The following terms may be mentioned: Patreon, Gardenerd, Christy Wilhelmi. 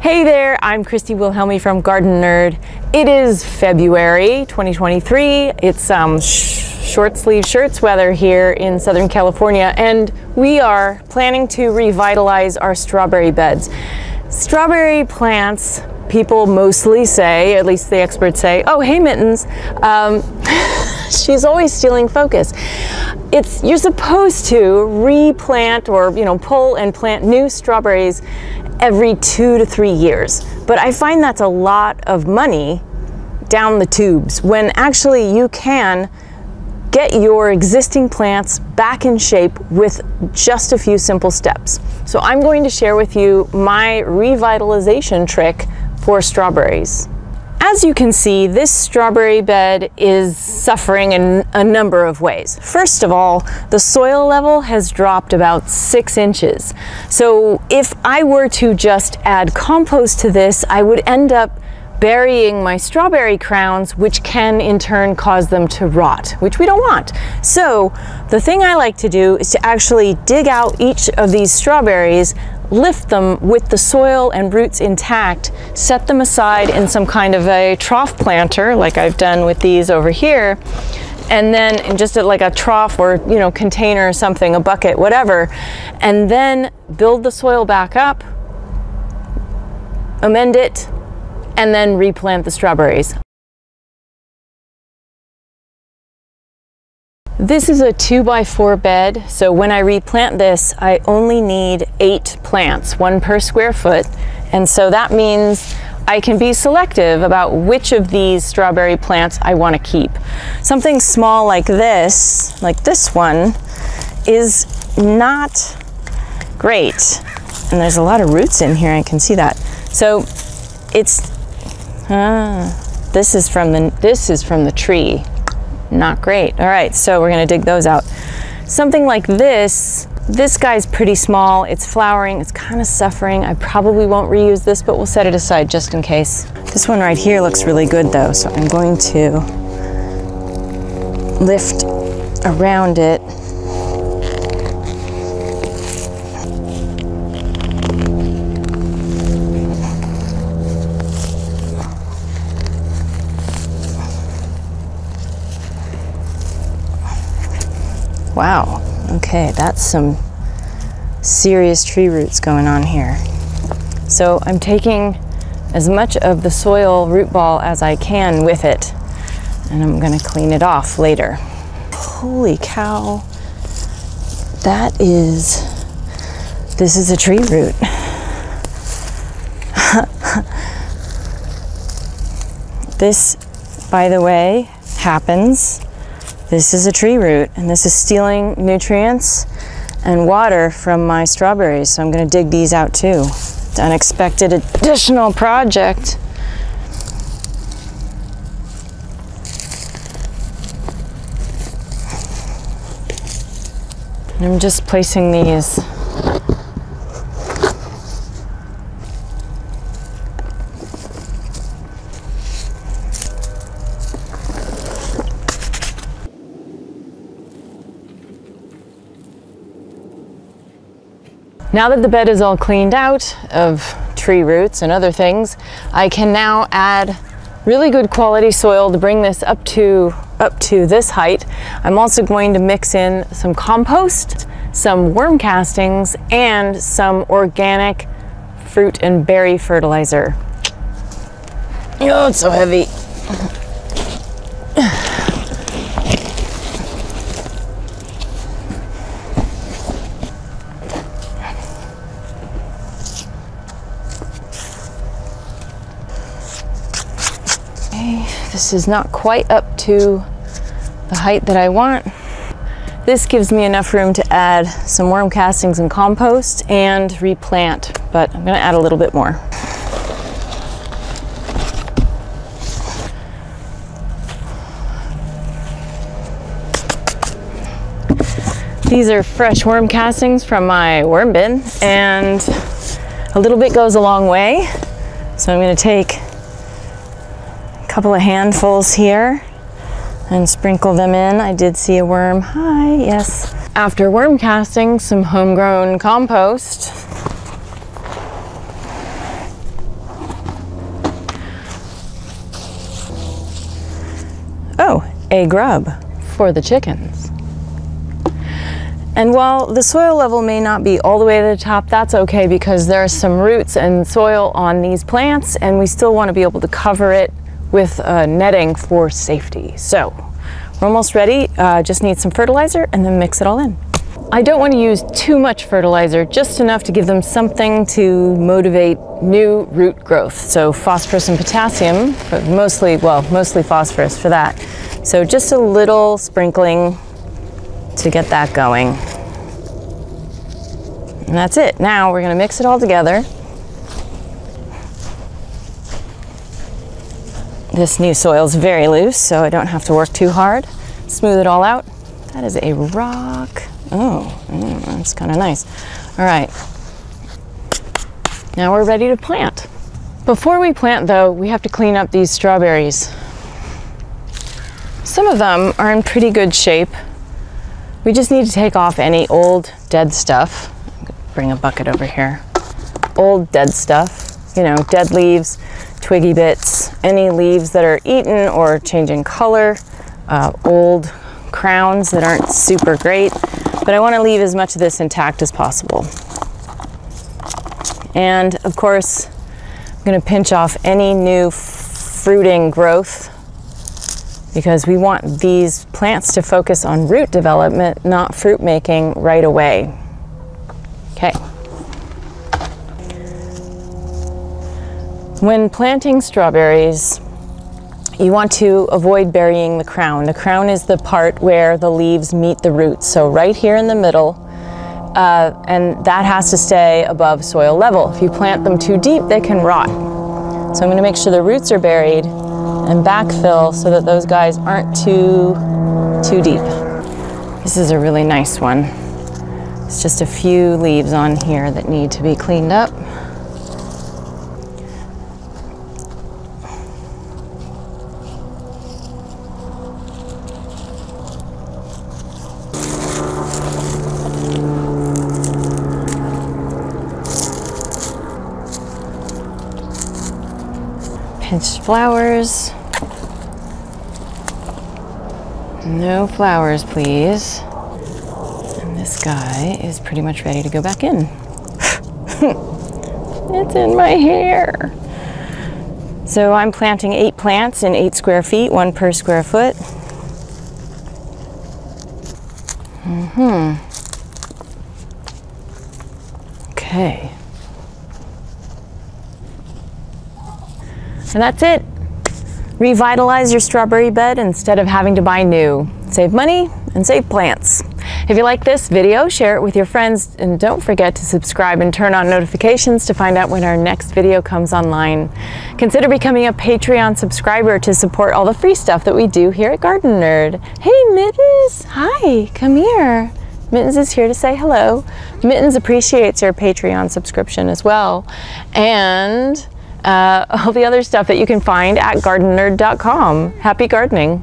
Hey there, I'm Christy Wilhelmi from Gardenerd. It is February 2023. It's short sleeve shirts weather here in Southern California, and we are planning to revitalize our strawberry beds. Strawberry plants, people mostly say, at least the experts say, oh, hey Mittens, she's always stealing focus. You're supposed to replant or, you know, pull and plant new strawberries every 2 to 3 years. But I find that's a lot of money down the tubes when actually you can get your existing plants back in shape with just a few simple steps. So I'm going to share with you my revitalization trick for strawberries. As you can see, this strawberry bed is suffering in a number of ways. First of all, the soil level has dropped about 6 inches. So if I were to just add compost to this, I would end up burying my strawberry crowns, which can in turn cause them to rot, which we don't want. So the thing I like to do is to actually dig out each of these strawberries, lift them with the soil and roots intact, set them aside in some kind of a trough planter, like I've done with these over here, and then in just like a trough or, you know, container or something, a bucket, whatever, and then build the soil back up, amend it, and then replant the strawberries. This is a 2x4 bed, so when I replant this, I only need 8 plants, 1 per square foot, and so that means I can be selective about which of these strawberry plants I want to keep. Something small like this one, is not great. And there's a lot of roots in here, I can see that. So it's, this is from the tree. Not great. All right, so we're going to dig those out. Something like this, this guy's pretty small, it's flowering, it's kind of suffering. I probably won't reuse this, but we'll set it aside just in case. This one right here looks really good though, so I'm going to lift around it. Wow, okay, that's some serious tree roots going on here. So I'm taking as much of the soil root ball as I can with it, and I'm gonna clean it off later. Holy cow, this is a tree root. This, by the way, happens. This is a tree root, and this is stealing nutrients and water from my strawberries, so I'm going to dig these out too. It's an unexpected additional project. And I'm just placing these. Now that the bed is all cleaned out of tree roots and other things, I can now add really good quality soil to bring this up to this height. I'm also going to mix in some compost, some worm castings, and some organic fruit and berry fertilizer. Oh, it's so heavy. This is not quite up to the height that I want. This gives me enough room to add some worm castings and compost and replant, but I'm going to add a little bit more. These are fresh worm castings from my worm bin, and a little bit goes a long way. So I'm going to take couple of handfuls here and sprinkle them in. I did see a worm. Hi, yes. After worm casting, some homegrown compost. a grub for the chickens. And while the soil level may not be all the way to the top, that's okay because there are some roots and soil on these plants, and we still want to be able to cover it with netting for safety. So we're almost ready, just need some fertilizer and then mix it all in. I don't want to use too much fertilizer, just enough to give them something to motivate new root growth. So phosphorus and potassium, but mostly phosphorus for that. So just a little sprinkling to get that going. And that's it. Now we're going to mix it all together. This new soil is very loose, so I don't have to work too hard. Smooth it all out. That is a rock. Oh, that's kind of nice. All right. Now we're ready to plant. Before we plant, though, we have to clean up these strawberries. Some of them are in pretty good shape. We just need to take off any old dead stuff. I'm gonna bring a bucket over here. Old dead stuff, you know, dead leaves, twiggy bits, any leaves that are eaten or changing color, old crowns that aren't super great. But I want to leave as much of this intact as possible. And of course, I'm going to pinch off any new fruiting growth, because we want these plants to focus on root development, not fruit making right away. Okay. When planting strawberries, you want to avoid burying the crown. The crown is the part where the leaves meet the roots. So right here in the middle, and that has to stay above soil level. If you plant them too deep, they can rot. So I'm going to make sure the roots are buried and backfill so that those guys aren't too deep. This is a really nice one. It's just a few leaves on here that need to be cleaned up. Pinched flowers. No flowers, please. And this guy is pretty much ready to go back in. It's in my hair. So I'm planting 8 plants in 8 square feet, 1 per square foot. Okay. And that's it. Revitalize your strawberry bed instead of having to buy new. Save money and save plants. If you like this video, share it with your friends, and don't forget to subscribe and turn on notifications to find out when our next video comes online. Consider becoming a Patreon subscriber to support all the free stuff that we do here at Gardenerd. Hey Mittens, hi, come here. Mittens is here to say hello. Mittens appreciates your Patreon subscription as well. And all the other stuff that you can find at gardenerd.com. Happy gardening.